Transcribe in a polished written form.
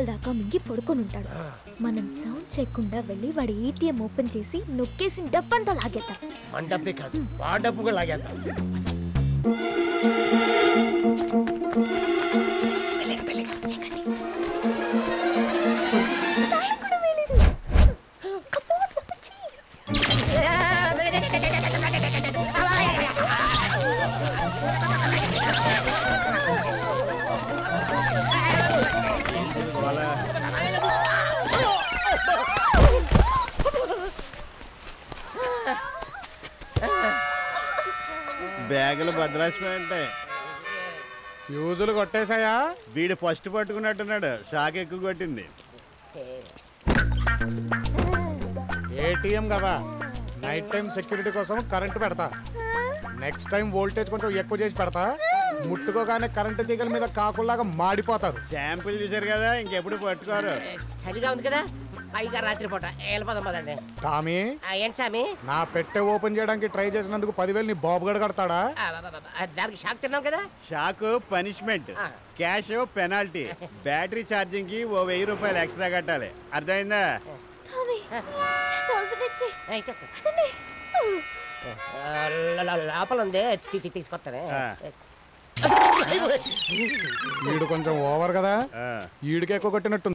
గంటల దాకా మింగి పడుకొని ఉంటాడు. మనం సౌండ్ చేయకుండా వెళ్ళి వాడి ATM ఓపెన్ చేసి నొక్కేసి డబ్బంతా లాగేస్తాం. మన డబ్బే కాదు ఆ డబ్బుగా లాగేస్తాం. వెళ్ళండి వెళ్ళండి చెక్కండి. తాషకుడు వెళ్ళింది. కపొట్ పచ్చి. బ్యాగులు భద్రాసిపోయింటాయి. ఫ్యూజులు కొట్టేశాయా? వీడు ఫస్ట్ పట్టుకున్నట్టున్నాడు, షాక్ ఎక్కువ కొట్టింది. ATM కదా, నైట్ టైం సెక్యూరిటీ కోసం కరెంటు పెడతా. నెక్స్ట్ టైం వోల్టేజ్ కొంచెం ఎక్కువ చేసి పెడతా. ముట్టుకోగానే కరెంటు తీగల మీద కాకుల్లాగా మాడిపోతారు. శాంపుల్ చూసారు కదా, ఇంకెప్పుడు పట్టుకోరు. చలిగా ఉంది కదా, పైగా రాత్రిపూట వెళ్ళిపోదాం పదండి. టామీ ఏంటి సామి, నా పెట్టె ఓపెన్ చేయడానికి ట్రై చేసినందుకు 10,000 నీ బాబు గడ కడతాడా? దానికి షాక్ తిన్నాం కదా. Shock punishment, cash penalty. Battery charging కి ₹1,000 ఎక్స్ట్రా కట్టాలి, అర్థమైందా? లోపల ఉంది తీసుకొస్తానే. వీడు కొంచెం ఓవర్ కదా, వీడికి ఎక్కువ కొట్టినట్టు.